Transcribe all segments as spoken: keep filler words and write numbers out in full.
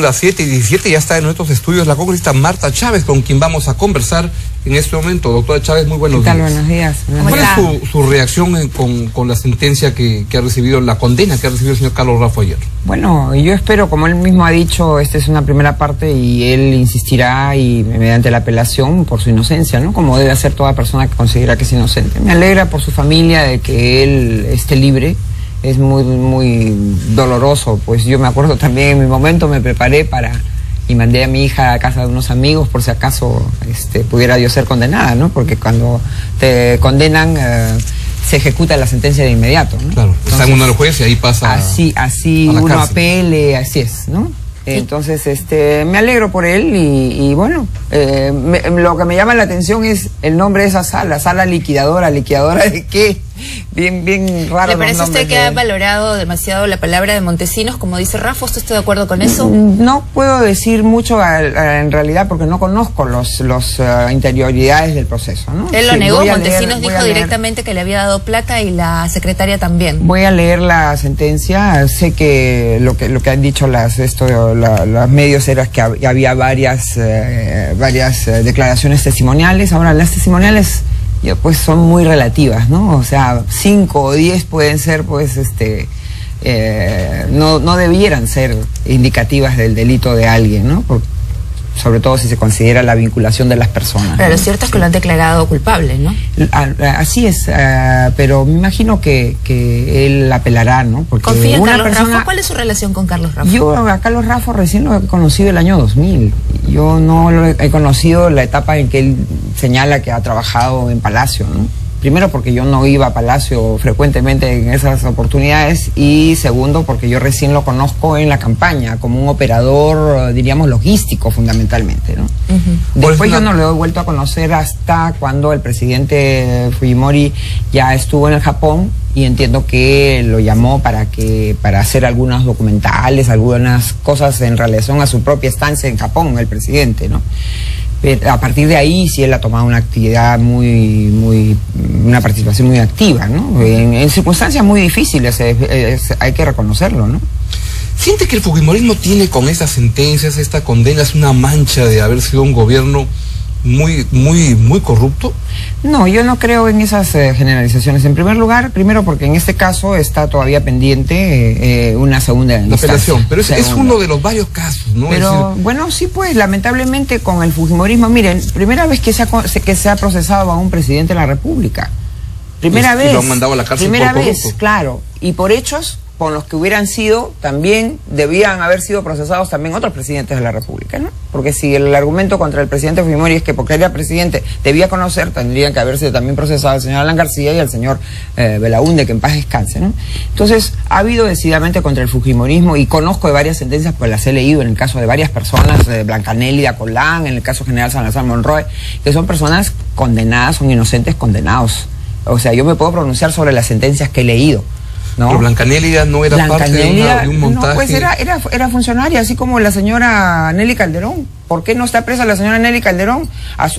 las siete y diecisiete ya está en nuestros estudios la congresista Marta Chávez, con quien vamos a conversar en este momento. Doctora Chávez, muy buenos días. ¿Qué tal? Buenos días. ¿Cuál es su, su reacción con, con la sentencia que, que ha recibido, la condena que ha recibido el señor Carlos Raffo ayer? Bueno, yo espero, como él mismo ha dicho, esta es una primera parte y él insistirá y mediante la apelación por su inocencia, ¿no? Como debe hacer toda persona que considera que es inocente. Me alegra por su familia de que él esté libre. Es muy, muy doloroso, pues yo me acuerdo también en mi momento me preparé para... y mandé a mi hija a casa de unos amigos por si acaso este, pudiera yo ser condenada, ¿no? Porque cuando te condenan eh, se ejecuta la sentencia de inmediato, ¿no? Claro, está en uno del juez y ahí pasa. Así, así a la uno cárcel. Apele, así es, ¿no? Sí. Entonces, este, me alegro por él y, y bueno, eh, me, lo que me llama la atención es el nombre de esa sala, sala liquidadora, liquidadora de qué, bien, bien raro. ¿Le parece a usted que de... ha valorado demasiado la palabra de Montesinos, como dice Raffo? ¿Usted está de acuerdo con eso? No, no puedo decir mucho a, a, en realidad porque no conozco los, los uh, interioridades del proceso, ¿no? Él lo sí, negó, Montesinos leer, dijo directamente que le había dado plata y la secretaria también. Voy a leer la sentencia, sé que lo que, lo que han dicho las... esto. La, los medios eran que había varias eh, varias eh, declaraciones testimoniales. Ahora las testimoniales pues son muy relativas, ¿no? O sea, cinco o diez pueden ser pues este eh, no, no debieran ser indicativas del delito de alguien, ¿no? Por, sobre todo si se considera la vinculación de las personas. Pero ¿no? Lo cierto es que lo han declarado culpable, ¿no? Así es, uh, pero me imagino que, que él apelará, ¿no? Porque ¿confía en Carlos persona... Raffo? ¿Cuál es su relación con Carlos Raffo? Yo a Carlos Raffo recién lo he conocido el año dos mil. Yo no lo he conocido la etapa en que él señala que ha trabajado en Palacio, ¿no? Primero porque yo no iba a Palacio frecuentemente en esas oportunidades y segundo porque yo recién lo conozco en la campaña como un operador, diríamos, logístico fundamentalmente, ¿no? Uh-huh. Después yo no lo he vuelto a conocer hasta cuando el presidente Fujimori ya estuvo en el Japón y entiendo que lo llamó para que para hacer algunos documentales, algunas cosas en relación a su propia estancia en Japón, el presidente, ¿no? A partir de ahí sí él ha tomado una actividad muy, muy, una participación muy activa, ¿no? En, en circunstancias muy difíciles, es, es, hay que reconocerlo, ¿no? ¿Siente que el fujimorismo tiene con estas sentencias, esta condena, es una mancha de haber sido un gobierno muy, muy, muy corrupto? No, yo no creo en esas eh, generalizaciones. En primer lugar, primero porque en este caso está todavía pendiente eh, una segunda la apelación, pero es, es uno de los varios casos, ¿no? Pero decir... bueno, sí pues, lamentablemente con el fujimorismo, miren, primera vez que se ha, que se ha procesado a un presidente de la República, primera y, vez, y lo han mandado a la cárcel primera por vez, corrupto. Claro, y por hechos con los que hubieran sido, también debían haber sido procesados también otros presidentes de la República, ¿no? Porque si el argumento contra el presidente Fujimori es que porque era presidente debía conocer, tendrían que haberse también procesado al señor Alan García y al señor eh, Belaúnde, que en paz descanse, ¿no? Entonces, ha habido decididamente contra el fujimorismo, y conozco de varias sentencias, pues las he leído en el caso de varias personas, de Blanca Nélida Colán, en el caso general Salazar Monroe, que son personas condenadas, son inocentes condenados. O sea, yo me puedo pronunciar sobre las sentencias que he leído, ¿no? Pero Blancanelli no era parte de, una, de un montaje. No, pues era, era, era funcionaria, así como la señora Nelly Calderón. ¿Por qué no está presa la señora Nelly Calderón? A, a,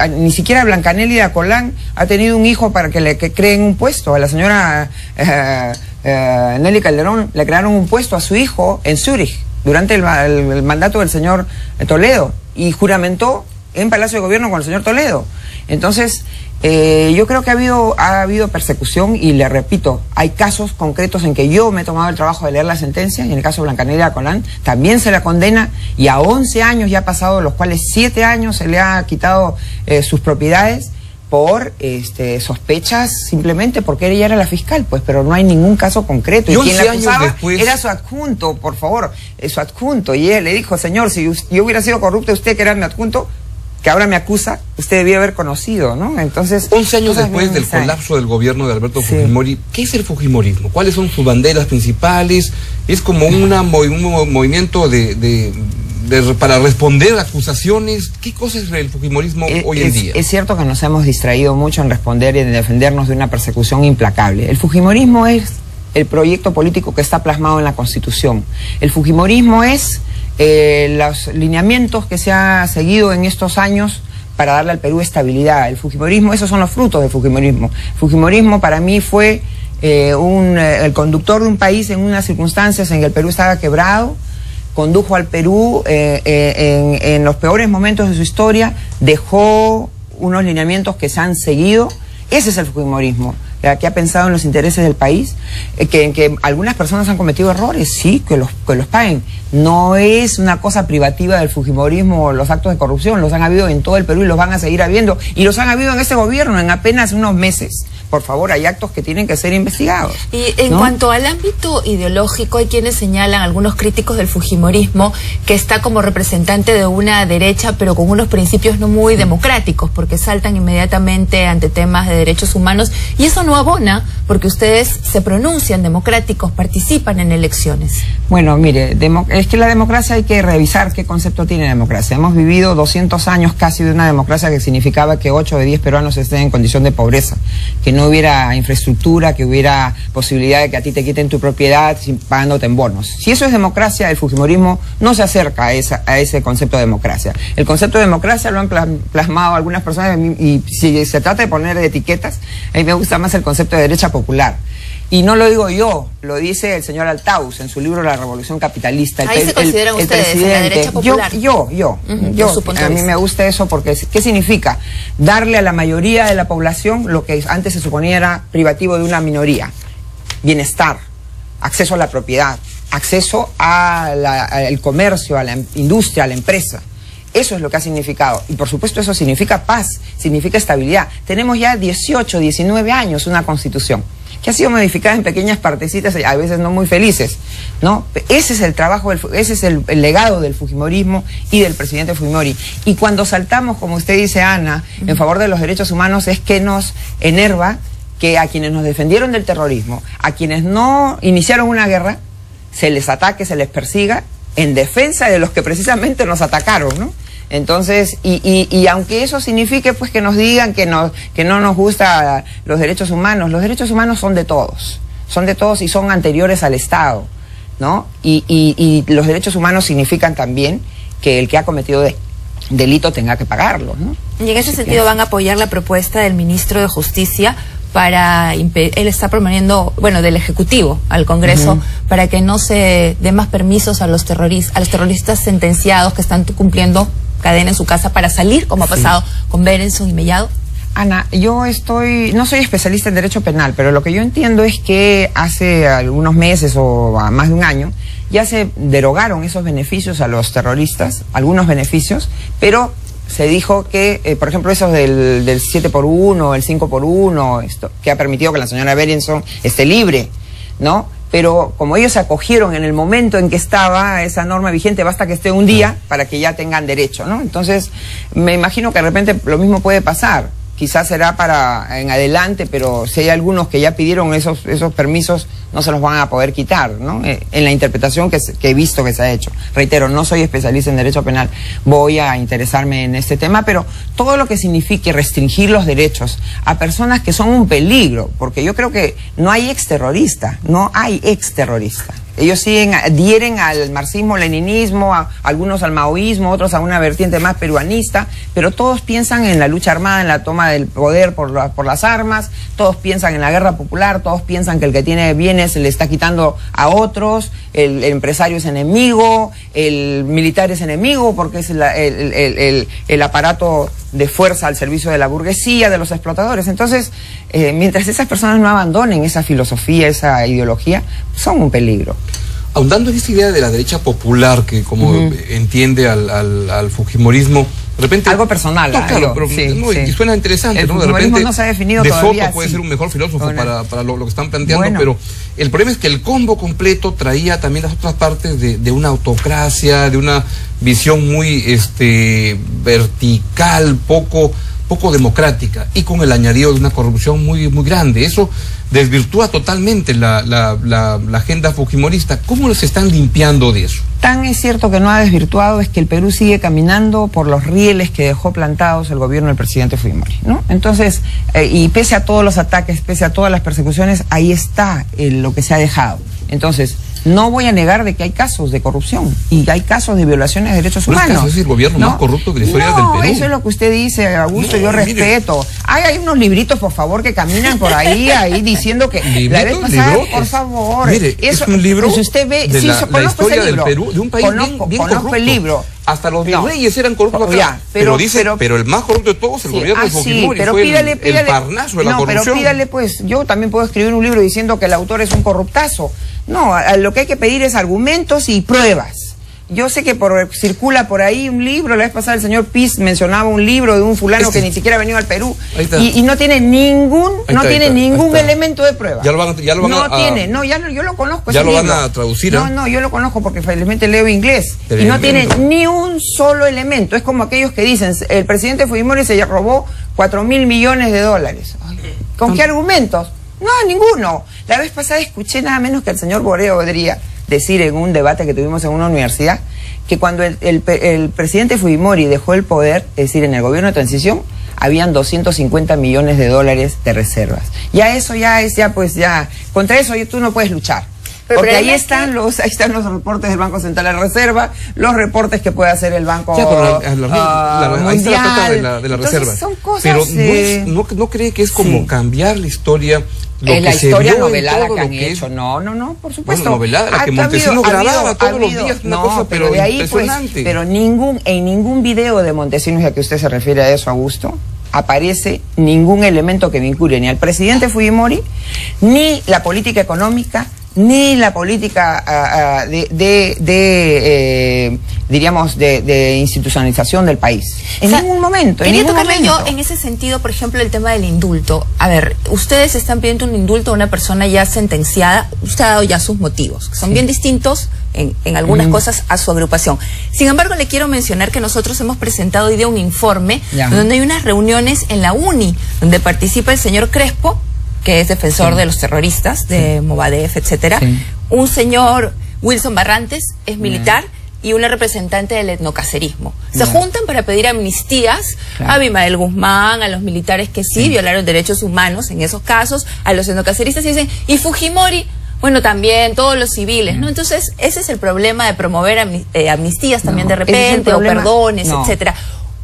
a, ni siquiera Blancanelli de Colán ha tenido un hijo para que le que creen un puesto. A la señora eh, eh, Nelly Calderón le crearon un puesto a su hijo en Zúrich durante el, el, el mandato del señor Toledo y juramentó en Palacio de Gobierno con el señor Toledo. Entonces, eh, yo creo que ha habido, ha habido persecución y le repito, hay casos concretos en que yo me he tomado el trabajo de leer la sentencia, en el caso de Blancanelli Colán también se la condena y a once años ya ha pasado, los cuales siete años se le ha quitado eh, sus propiedades por este, sospechas simplemente porque ella era la fiscal, pues, pero no hay ningún caso concreto. Y quien la acusaba después... era su adjunto, por favor, eh, su adjunto. Y él le dijo, señor, si yo hubiera sido corrupto, usted que era mi adjunto, que ahora me acusa, usted debía haber conocido, ¿no? Entonces... once años después del colapso del gobierno de Alberto Fujimori, ¿qué es el fujimorismo? ¿Cuáles son sus banderas principales? ¿Es como una mov un movimiento de, de, de, para responder a acusaciones? ¿Qué cosa es el fujimorismo es, hoy en es, día? Es cierto que nos hemos distraído mucho en responder y en defendernos de una persecución implacable. El fujimorismo es el proyecto político que está plasmado en la Constitución. El fujimorismo es... Eh, los lineamientos que se ha seguido en estos años para darle al Perú estabilidad. El fujimorismo, esos son los frutos del fujimorismo. El fujimorismo para mí fue eh, un, eh, el conductor de un país en unas circunstancias en que el Perú estaba quebrado, condujo al Perú eh, eh, en, en los peores momentos de su historia, dejó unos lineamientos que se han seguido. Ese es el fujimorismo, que ha pensado en los intereses del país, que, en que algunas personas han cometido errores, sí, que los, que los paguen. No es una cosa privativa del fujimorismo los actos de corrupción, los han habido en todo el Perú y los van a seguir habiendo, y los han habido en ese gobierno en apenas unos meses. Por favor, hay actos que tienen que ser investigados. Y en ¿no? cuanto al ámbito ideológico, hay quienes señalan, algunos críticos del fujimorismo, que está como representante de una derecha, pero con unos principios no muy democráticos, porque saltan inmediatamente ante temas de derechos humanos, y eso no abona, porque ustedes se pronuncian democráticos, participan en elecciones. Bueno, mire, es que la democracia hay que revisar qué concepto tiene la democracia. Hemos vivido doscientos años casi de una democracia que significaba que ocho de diez peruanos estén en condición de pobreza, que no hubiera infraestructura, que hubiera posibilidad de que a ti te quiten tu propiedad sin, pagándote en bonos. Si eso es democracia, el fujimorismo no se acerca a, esa, a ese concepto de democracia. El concepto de democracia lo han plasmado algunas personas, y si se trata de poner etiquetas, a mí me gusta más el concepto de derecha popular. Y no lo digo yo, lo dice el señor Altaus en su libro La Revolución Capitalista. El, Ahí se consideran el, ustedes, el presidente, en la derecha popular. Yo, yo, yo. Uh-huh, yo a mí me gusta eso porque, ¿qué significa? Darle a la mayoría de la población lo que antes se suponía era privativo de una minoría. Bienestar, acceso a la propiedad, acceso al comercio, a la industria, a la empresa. Eso es lo que ha significado. Y por supuesto eso significa paz, significa estabilidad. Tenemos ya dieciocho, diecinueve años una constitución que ha sido modificada en pequeñas partecitas, a veces no muy felices, ¿no? Ese es el trabajo, del, ese es el, el legado del fujimorismo y del presidente Fujimori. Y cuando saltamos, como usted dice, Ana, en favor de los derechos humanos, es que nos enerva que a quienes nos defendieron del terrorismo, a quienes no iniciaron una guerra, se les ataque, se les persiga, en defensa de los que precisamente nos atacaron, ¿no? Entonces, y, y, y aunque eso signifique pues que nos digan que, nos, que no nos gustan los derechos humanos, los derechos humanos son de todos, son de todos y son anteriores al Estado, ¿no? Y, y, y los derechos humanos significan también que el que ha cometido de, delito tenga que pagarlo, ¿no? Y en ese Así sentido que... van a apoyar la propuesta del ministro de Justicia para impedir, él está proponiendo, bueno, del Ejecutivo al Congreso, uh-huh, para que no se den más permisos a los, terroristas, a los terroristas sentenciados que están cumpliendo cadena en su casa para salir, como ha pasado sí. con Berenson y Mellado? Ana, yo estoy, no soy especialista en derecho penal, pero lo que yo entiendo es que hace algunos meses o más de un año ya se derogaron esos beneficios a los terroristas, algunos beneficios, pero se dijo que, eh, por ejemplo, esos del, del siete por uno, el cinco por uno, esto, que ha permitido que la señora Berenson esté libre, ¿no? Pero como ellos se acogieron en el momento en que estaba esa norma vigente, basta que esté un día para que ya tengan derecho, ¿no? Entonces, me imagino que de repente lo mismo puede pasar. Quizás será para en adelante, pero si hay algunos que ya pidieron esos, esos permisos, no se los van a poder quitar, ¿no? Eh, en la interpretación que, que he visto que se ha hecho. Reitero, no soy especialista en derecho penal, voy a interesarme en este tema, pero todo lo que signifique restringir los derechos a personas que son un peligro, porque yo creo que no hay exterrorista, no hay exterrorista. Ellos siguen, adhieren al marxismo, leninismo, a, algunos al maoísmo, otros a una vertiente más peruanista, pero todos piensan en la lucha armada, en la toma del poder por, la, por las armas, todos piensan en la guerra popular, todos piensan que el que tiene bienes le está quitando a otros, el, el empresario es enemigo, el militar es enemigo porque es la, el, el, el, el aparato de fuerza al servicio de la burguesía, de los explotadores. Entonces, eh, mientras esas personas no abandonen esa filosofía, esa ideología, son un peligro. Ahondando en esta idea de la derecha popular, que como uh-huh. entiende al, al, al fujimorismo, de repente... Algo personal. No, claro, pero sí, no, sí. Y suena interesante. El ¿no? de repente, no se ha definido de todavía. Soto puede sí. ser un mejor filósofo bueno. para, para lo, lo que están planteando, bueno. pero el problema es que el combo completo traía también las otras partes de, de una autocracia, de una visión muy este vertical, poco... poco democrática, y con el añadido de una corrupción muy muy grande. Eso desvirtúa totalmente la, la, la, la agenda fujimorista. ¿Cómo se están limpiando de eso? Tan es cierto que no ha desvirtuado es que el Perú sigue caminando por los rieles que dejó plantados el gobierno del presidente Fujimori, ¿no? Entonces, eh, y pese a todos los ataques, pese a todas las persecuciones, ahí está eh, lo que se ha dejado. Entonces, No voy a negar de que hay casos de corrupción y hay casos de violaciones de derechos pero humanos. Es, que es el gobierno ¿no? más corrupto que la historia no, del Perú. No, eso es lo que usted dice, Augusto, no, yo mire. respeto. Ay, hay unos libritos, por favor, que caminan por ahí, ahí diciendo que la vez pasada, librotes. por favor. Mire, eso, es un libro pues usted ve, de sí, la, la historia del libro. Perú, de un país conozco, bien, bien corrupto. el libro. Hasta los no. reyes eran corruptos acá. Ya, pero, pero, dice, pero, pero el más corrupto de todos, el sí, gobierno ah, de Fujimori, sí, pero fue pídale, el, pídale, el parnaso de no, la corrupción. Pero pídale, pues, yo también puedo escribir un libro diciendo que el autor es un corruptazo. No, a, a, lo que hay que pedir es argumentos y pruebas. Yo sé que por, circula por ahí un libro, la vez pasada el señor Piz mencionaba un libro de un fulano este. que ni siquiera ha venido al Perú y, y no tiene ningún está, no tiene está, ningún elemento de prueba. Ya lo van, ya lo van no a... No tiene, no, ya lo, yo lo conozco. Ya ese lo libro. van a traducir. ¿eh? No, no, yo lo conozco porque felizmente leo inglés. Tremendo. Y no tiene ni un solo elemento. Es como aquellos que dicen, el presidente Fujimori se robó cuatro mil millones de dólares. Ay, ¿con ¿Tan... qué argumentos? No, ninguno. La vez pasada escuché nada menos que al señor Boreo podría decir en un debate que tuvimos en una universidad que cuando el, el, el presidente Fujimori dejó el poder, es decir, en el gobierno de transición, habían doscientos cincuenta millones de dólares de reservas. Ya eso ya es, ya pues ya, contra eso tú no puedes luchar. Pero porque pero ahí, están que... los, ahí están los reportes del Banco Central de la Reserva, los reportes que puede hacer el Banco ya, la, la, la, uh, la, ahí Mundial. Está la de la, de la Entonces, Reserva. Son cosas, pero eh... no, no, no cree que es como sí. cambiar la historia... Lo es la historia novelada que han hecho. Es... No, no, no, por supuesto. Bueno, novelada, la que Montesinos grababa todos los días, una no, cosa pero, pero de ahí, impresionante. Pues, pero ningún, en ningún video de Montesinos, ya que usted se refiere a eso, Augusto, aparece ningún elemento que vincule ni al presidente Fujimori, ni la política económica, ni la política uh, uh, de, de, de eh, diríamos, de, de institucionalización del país. En o sea, ningún momento. Quería en ningún tocarle momento. yo en ese sentido, por ejemplo, el tema del indulto. A ver, ustedes están pidiendo un indulto a una persona ya sentenciada. Usted ha dado ya sus motivos, que son sí. bien distintos en, en algunas mm. cosas a su agrupación. Sin embargo, le quiero mencionar que nosotros hemos presentado hoy día un informe ya. donde hay unas reuniones en la U N I, donde participa el señor Crespo, que es defensor sí. de los terroristas, de sí. Movadef, etcétera. Sí. Un señor, Wilson Barrantes, es militar, yeah. y una representante del etnocacerismo. Se yeah. juntan para pedir amnistías claro. a Bimael Guzmán, a los militares que sí, sí violaron derechos humanos en esos casos, a los etnocaceristas, y dicen, y Fujimori, bueno, también todos los civiles, yeah. ¿no? Entonces, ese es el problema de promover amn eh, amnistías no, también de repente, es o perdones, no. etcétera.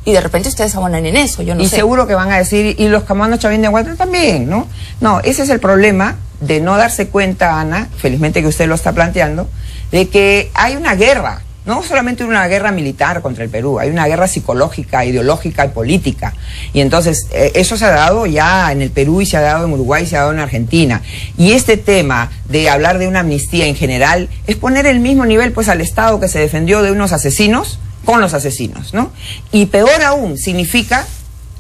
Y de repente ustedes abonan en eso, yo no y sé. Y seguro que van a decir, y los comandos Chavín de Huerta también, ¿no? No, ese es el problema de no darse cuenta, Ana, felizmente que usted lo está planteando, de que hay una guerra, no solamente una guerra militar contra el Perú, hay una guerra psicológica, ideológica y política. Y entonces, eh, eso se ha dado ya en el Perú y se ha dado en Uruguay y se ha dado en Argentina. Y este tema de hablar de una amnistía en general es poner el mismo nivel pues al Estado que se defendió de unos asesinos, con los asesinos, ¿no? Y peor aún, significa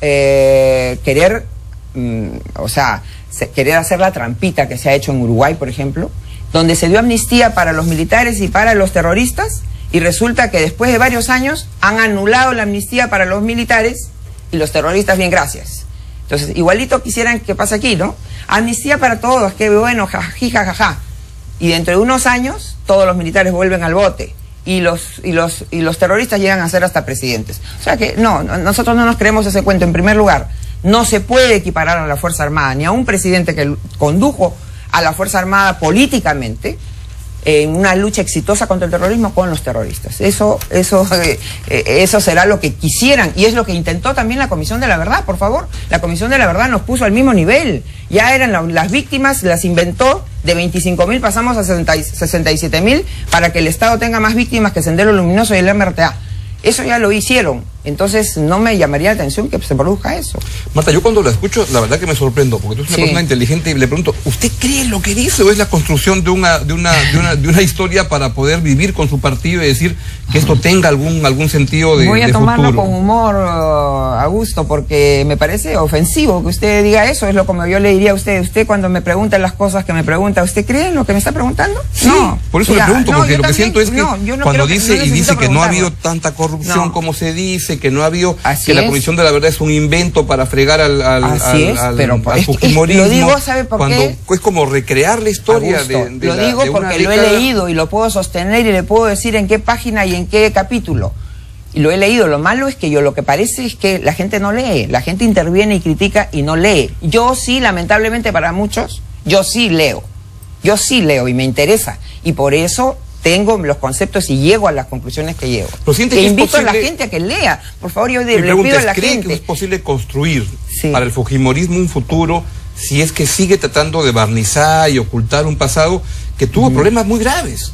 eh, querer, mm, o sea, se, querer hacer la trampita que se ha hecho en Uruguay, por ejemplo, donde se dio amnistía para los militares y para los terroristas, y resulta que después de varios años han anulado la amnistía para los militares y los terroristas, bien, gracias. Entonces, igualito quisieran que pase aquí, ¿no? Amnistía para todos, qué bueno, jajaja, jajaja. Y dentro de unos años, todos los militares vuelven al bote. Y los, y, los, y los terroristas llegan a ser hasta presidentes. O sea que no, nosotros no nos creemos ese cuento. En primer lugar, no se puede equiparar a la Fuerza Armada ni a un presidente que condujo a la Fuerza Armada políticamente en una lucha exitosa contra el terrorismo con los terroristas. Eso, eso, eh, eso será lo que quisieran y es lo que intentó también la Comisión de la Verdad, por favor. La Comisión de la Verdad nos puso al mismo nivel. Ya eran la, las víctimas, las inventó. De veinticinco mil pasamos a sesenta y siete mil para que el Estado tenga más víctimas que Sendero Luminoso y el M R T A. Eso ya lo hicieron. Entonces no me llamaría la atención que se produzca eso. Marta, yo cuando la escucho, la verdad que me sorprendo, porque tú eres una sí. persona inteligente y le pregunto, ¿usted cree lo que dice o es la construcción de una, de una, de una, de una historia para poder vivir con su partido y decir que esto tenga algún, algún sentido de Voy a de tomarlo futuro? Con humor, Augusto, porque me parece ofensivo que usted diga eso, es lo como yo le diría a usted, usted cuando me pregunta las cosas que me pregunta, ¿usted cree en lo que me está preguntando? Sí, no, por eso ya, le pregunto, porque no, lo también, que siento es que no, yo no cuando dice que, no y dice que no ha habido tanta corrupción no. como se dice, que no ha habido, Así que es. la Comisión de la Verdad es un invento para fregar al, al, Así al, es, al, pero al Fujimorismo. Lo digo, ¿sabe por cuando, qué? Es como recrear la historia Augusto, de, de Lo la, digo de porque lo he leído y lo puedo sostener y le puedo decir en qué página y en qué capítulo. Y lo he leído, lo malo es que yo lo que parece es que la gente no lee, la gente interviene y critica y no lee. Yo sí, lamentablemente para muchos, yo sí leo. Yo sí leo y me interesa, y por eso tengo los conceptos y llego a las conclusiones que llego. Que que invito posible... a la gente a que lea, por favor, yo le pido a la ¿creen gente que es posible construir sí. para el fujimorismo un futuro si es que sigue tratando de barnizar y ocultar un pasado que tuvo mm. problemas muy graves?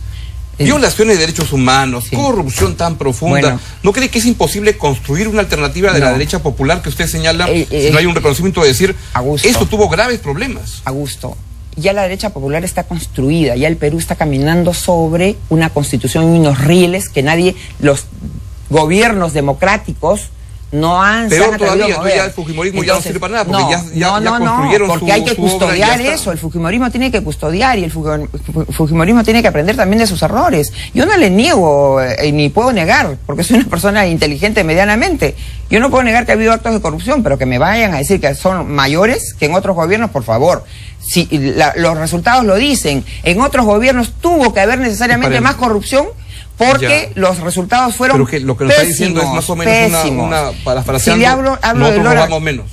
Violaciones de derechos humanos, sí. corrupción tan profunda. Bueno, ¿no cree que es imposible construir una alternativa de no. la derecha popular que usted señala eh, eh, si no hay un reconocimiento de decir, Augusto, esto tuvo graves problemas? Augusto, ya la derecha popular está construida, ya el Perú está caminando sobre una constitución y unos rieles que nadie, los gobiernos democráticos, no han Peor se han todavía, no, ya el fujimorismo Entonces, ya no sirve para nada, porque no, ya, ya, no, no, ya construyeron no, porque su, hay que custodiar eso, el fujimorismo tiene que custodiar y el fujimorismo tiene que aprender también de sus errores. Yo no le niego, eh, ni puedo negar, porque soy una persona inteligente medianamente, yo no puedo negar que ha habido actos de corrupción, pero que me vayan a decir que son mayores que en otros gobiernos, por favor. Si la, los resultados lo dicen, en otros gobiernos tuvo que haber necesariamente más corrupción, porque ya. los resultados fueron Pero que lo que nos pésimos, está diciendo es más o menos una, una, una parafraseando, si hablo, hablo de Dora, vamos menos.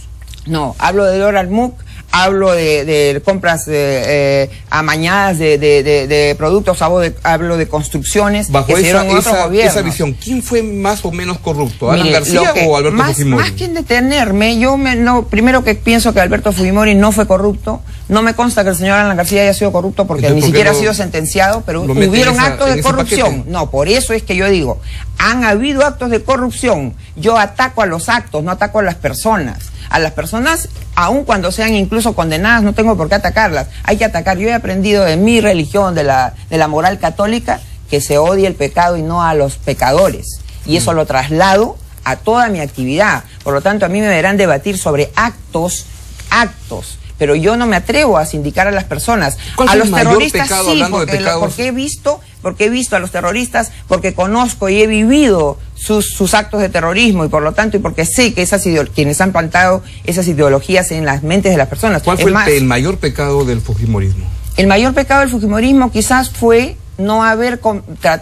No, hablo de Dora Almuc, hablo de, de compras eh, eh, amañadas de, de, de, de productos, hablo de, hablo de construcciones. Bajo que esa, esa, esa visión, ¿quién fue más o menos corrupto? ¿Alan Mire, García que, o Alberto más, Fujimori? Más que detenerme, yo me, no, primero que pienso que Alberto Fujimori no fue corrupto. No me consta que el señor Alan García haya sido corrupto porque Entonces, ni ¿por siquiera no ha sido sentenciado, pero hubieron esa, actos de corrupción. Paquete. No, por eso es que yo digo, han habido actos de corrupción. Yo ataco a los actos, no ataco a las personas. A las personas, aun cuando sean incluso condenadas, no tengo por qué atacarlas. Hay que atacar. Yo he aprendido de mi religión, de la, de la moral católica, que se odia el pecado y no a los pecadores. Y eso lo traslado a toda mi actividad. Por lo tanto, a mí me verán debatir sobre actos, actos. Pero yo no me atrevo a sindicar a las personas. ¿Cuál a es los el mayor terroristas pecado, sí, porque, de porque he visto, porque he visto a los terroristas, porque conozco y he vivido sus, sus actos de terrorismo y por lo tanto y porque sé que esas quienes han plantado esas ideologías en las mentes de las personas. ¿Cuál es fue más, el, el mayor pecado del fujimorismo? El mayor pecado del fujimorismo quizás fue no haber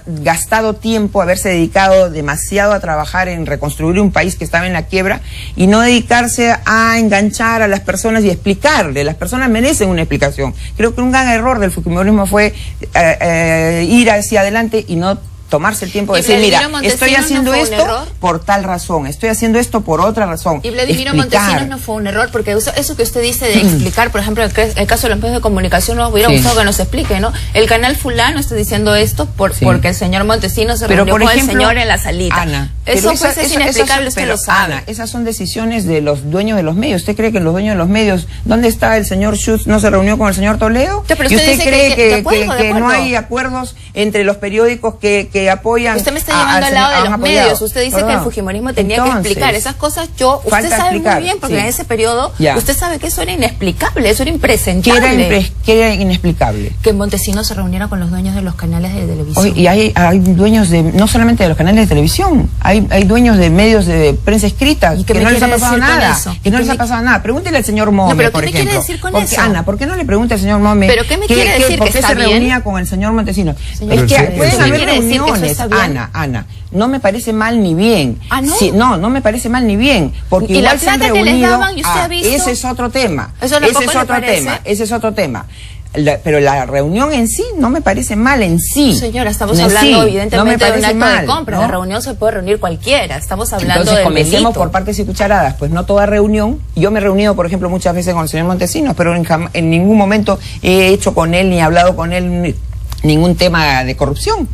gastado tiempo, haberse dedicado demasiado a trabajar en reconstruir un país que estaba en la quiebra y no dedicarse a enganchar a las personas y explicarle. Las personas merecen una explicación. Creo que un gran error del fujimorismo fue eh, eh, ir hacia adelante y no tomarse el tiempo de decir, mira, estoy haciendo esto por tal razón, estoy haciendo esto por otra razón. Y Vladimiro Montesinos no fue un error, porque eso, eso que usted dice de explicar, por ejemplo, el, el caso de los medios de comunicación, nos hubiera sí. gustado que nos explique, ¿no? El canal fulano está diciendo esto por, sí. porque el señor Montesinos se pero reunió por ejemplo, con el señor en la salita. Ana, eso pues es inexplicable, usted lo sabe. Ana, esas son decisiones de los dueños de los medios. ¿Usted cree que los dueños de los medios, dónde está el señor Schutz, no se reunió con el señor Toledo? Pero usted ¿Y usted dice cree que, que, de acuerdo, que, que de acuerdo. no hay acuerdos entre los periódicos que... que Que apoyan usted me está llevando a, al lado de los apoyado. medios. Usted dice Perdón. que el fujimorismo tenía Entonces, que explicar esas cosas. Yo, usted sabe explicar, muy bien, porque sí. en ese periodo, ya. usted sabe que eso era inexplicable, eso era impresentable. ¿Qué era, impre qué era inexplicable? Que Montesinos se reuniera con los dueños de los canales de televisión. Hoy, y hay, hay dueños de, no solamente de los canales de televisión, hay, hay dueños de medios de prensa escrita que no les ha pasado nada. Que no les ha pasado nada. Pregúntele al señor Mome, no, pero por ¿qué ejemplo. me quiere decir con porque, eso? Ana, ¿por qué no le pregunta al señor Mome? ¿Pero qué me quiere qué, decir? ¿Por qué se reunía con el señor Montesinos? Es que pueden haber reuniones. Ana, Ana, no me parece mal ni bien. ¿Ah, no? Sí, no, no me parece mal ni bien, porque ¿Y igual la se han reunido. Daban, ¿y usted a, ha visto? Ese es otro tema. Eso ese es otro tema. Ese es otro tema. La, pero la reunión en sí no me parece mal en sí. Señora, estamos en hablando sí, evidentemente no de un acto mal, de compra. ¿No? La reunión se puede reunir cualquiera. Estamos hablando Entonces, de comencemos delito. por partes y cucharadas. Pues no toda reunión. Yo me he reunido, por ejemplo, muchas veces con el señor Montesinos, pero en, en ningún momento he hecho con él ni hablado con él ni, ningún tema de corrupción.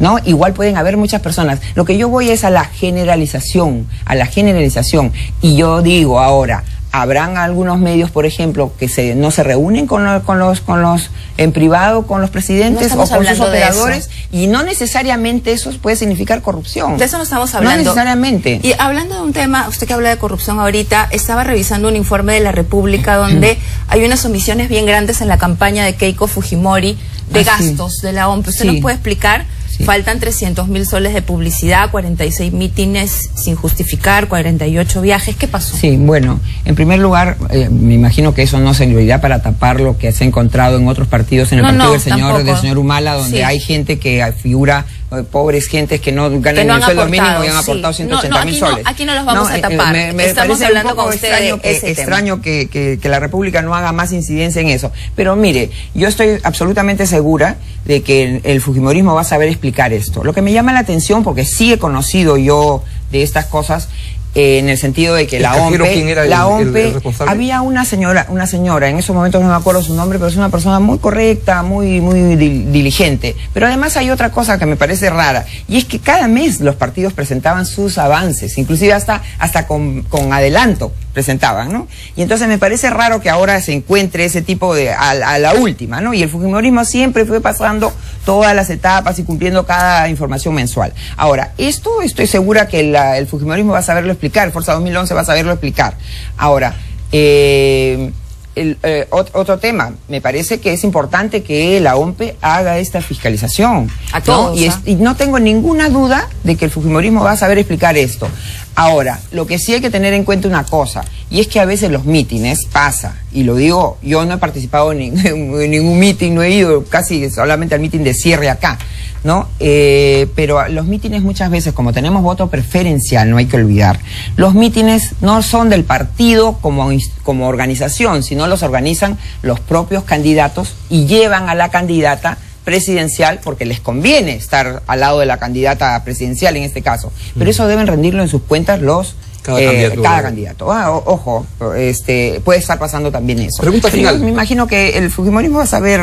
¿No? Igual pueden haber muchas personas. Lo que yo voy es a la generalización, a la generalización. Y yo digo ahora, habrán algunos medios, por ejemplo, que se, no se reúnen con, lo, con los con los en privado, con los presidentes no o con sus operadores. Y no necesariamente eso puede significar corrupción. De eso no estamos hablando. No necesariamente. Y hablando de un tema, usted que habla de corrupción ahorita, estaba revisando un informe de La República donde hay unas omisiones bien grandes en la campaña de Keiko Fujimori de ah, gastos sí. de la O M P. ¿Usted sí. nos puede explicar? Sí. Faltan trescientos mil soles de publicidad, cuarenta y seis mítines sin justificar, cuarenta y ocho viajes. ¿Qué pasó? Sí, bueno, en primer lugar, eh, me imagino que eso no servirá para tapar lo que se ha encontrado en otros partidos, en el no, partido no, del, señor, del señor Humala, donde sí. hay gente que figura pobres gentes que no ganan que no el sueldo mínimo y han aportado sí. ciento ochenta mil no, no, soles. No, aquí no los vamos no, a tapar. Me, me Estamos parece hablando un poco con extraño, que, extraño que, que, que la República no haga más incidencia en eso. Pero mire, yo estoy absolutamente segura de que el, el fujimorismo va a saber explicar esto. Lo que me llama la atención, porque sí he conocido yo de estas cosas, Eh, en el sentido de que la O M P, la O M P, había una señora, una señora, en esos momentos no me acuerdo su nombre, pero es una persona muy correcta, muy, muy diligente. Pero además hay otra cosa que me parece rara, y es que cada mes los partidos presentaban sus avances, inclusive hasta, hasta con, con adelanto presentaban, ¿no? Y entonces me parece raro que ahora se encuentre ese tipo de, a, a la última, ¿no? Y el fujimorismo siempre fue pasando todas las etapas y cumpliendo cada información mensual. Ahora, esto estoy segura que la, el fujimorismo va a saberlo explicar. Fuerza dos mil once va a saberlo explicar. Ahora, eh, el, eh, otro tema, me parece que es importante que la O M P E haga esta fiscalización. A todos, ¿no? Y, es, y no tengo ninguna duda de que el fujimorismo va a saber explicar esto. Ahora, lo que sí hay que tener en cuenta una cosa, y es que a veces los mítines pasa, y lo digo, yo no he participado en ningún, en ningún mítin, no he ido casi solamente al mítin de cierre acá, ¿no? Eh, pero los mítines muchas veces, como tenemos voto preferencial, no hay que olvidar, los mítines no son del partido como, como organización, sino los organizan los propios candidatos y llevan a la candidata presidencial, porque les conviene estar al lado de la candidata presidencial en este caso, pero eso deben rendirlo en sus cuentas los cada eh, candidato, cada candidato. Ah, o, ojo, este puede estar pasando también eso. Pregunta final. Yo me imagino que el fujimorismo va a saber,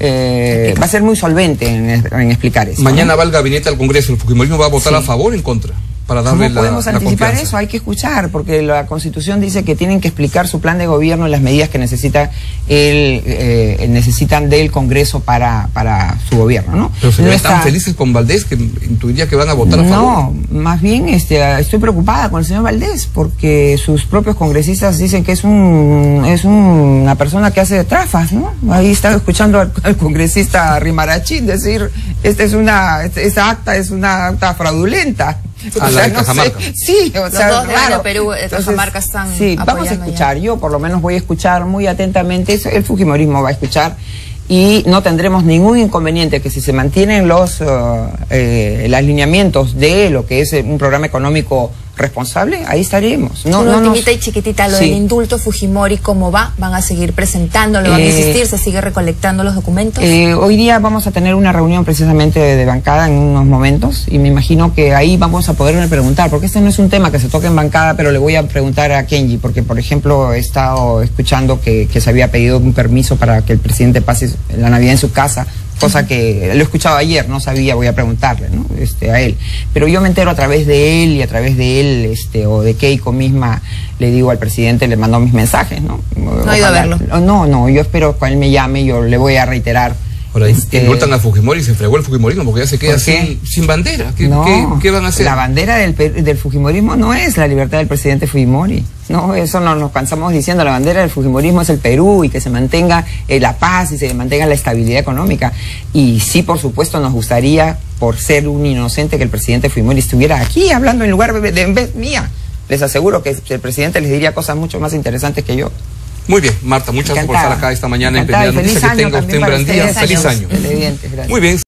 eh, va a ser muy solvente en, en explicar eso. Mañana, ¿no?, va el gabinete al Congreso, el fujimorismo va a votar sí. a favor o en contra. Para darle ¿Cómo podemos la, anticipar la eso? Hay que escuchar, porque la Constitución dice que tienen que explicar su plan de gobierno y las medidas que necesita el, eh, necesitan del Congreso para, para su gobierno, ¿no? Pero se Nuestra... están felices con Valdés, que intuiría que van a votar a favor. No, más bien este, estoy preocupada con el señor Valdés, porque sus propios congresistas dicen que es un es un, una persona que hace trafas, ¿no? Ahí estaba escuchando al, al congresista Rimarachín decir, esta es una esta acta es una acta fraudulenta. A la de Cajamarca. Sí, o sea, los dos de Aero Perú, de Cajamarca están sí, vamos a escuchar, ya. Yo por lo menos voy a escuchar muy atentamente, el fujimorismo va a escuchar y no tendremos ningún inconveniente que si se mantienen los uh, eh, los alineamientos de lo que es un programa económico responsable, ahí estaremos. No, no nos... y chiquitita, lo sí. del indulto Fujimori, ¿cómo va? ¿Van a seguir presentándolo? ¿Van eh... a insistir? ¿Se sigue recolectando los documentos? Eh, hoy día vamos a tener una reunión precisamente de, de bancada en unos momentos y me imagino que ahí vamos a poderme preguntar, porque este no es un tema que se toque en bancada, pero le voy a preguntar a Kenji, porque por ejemplo he estado escuchando que, que se había pedido un permiso para que el presidente pase la Navidad en su casa, cosa que lo he escuchado ayer, no sabía, voy a preguntarle, ¿no? Este, a él, pero yo me entero a través de él y a través de él, este, o de Keiko misma, le digo al presidente, le mando mis mensajes, ¿no? No he ido a verlo. No, no, yo espero que él me llame, yo le voy a reiterar. Ahora, este... indultan a Fujimori y se fregó el fujimorismo porque ya se queda sin, sin bandera. ¿Qué, no, ¿qué, ¿Qué van a hacer? La bandera del, del fujimorismo no es la libertad del presidente Fujimori. No, eso no nos cansamos diciendo, la bandera del fujimorismo es el Perú y que se mantenga eh, la paz y se mantenga la estabilidad económica. Y sí, por supuesto, nos gustaría, por ser un inocente, que el presidente Fujimori estuviera aquí hablando en lugar de, de en vez mía. Les aseguro que el presidente les diría cosas mucho más interesantes que yo. Muy bien, Marta, muchas gracias por estar acá esta mañana en Primera Noticia. Que tenga usted un gran día. Feliz año. Muy bien.